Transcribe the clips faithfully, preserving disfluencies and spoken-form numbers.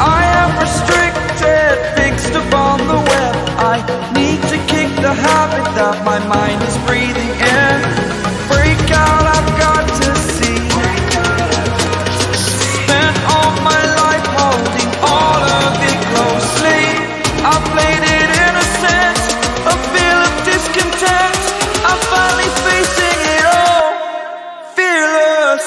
I am restricted, fixed upon the web. I need to kick the habit that my mind is breathing in. Break out, I've got to see. Spent all my life holding all of it closely. I played it innocent, a feel of discontent. I'm finally facing it all, fearless.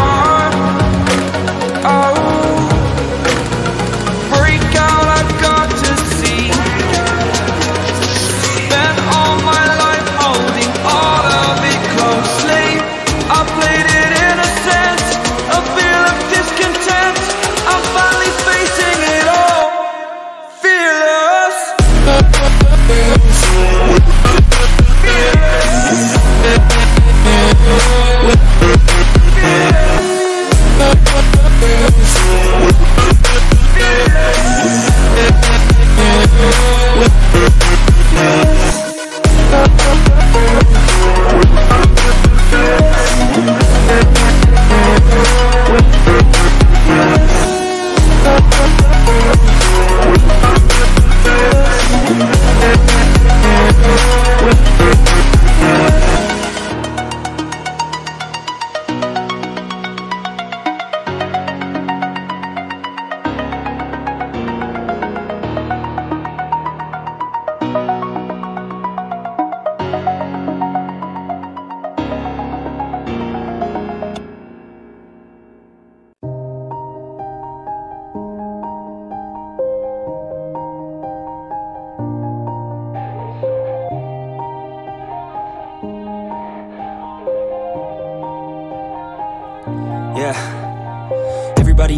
Oh, yeah. Everybody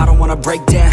I don't wanna break down,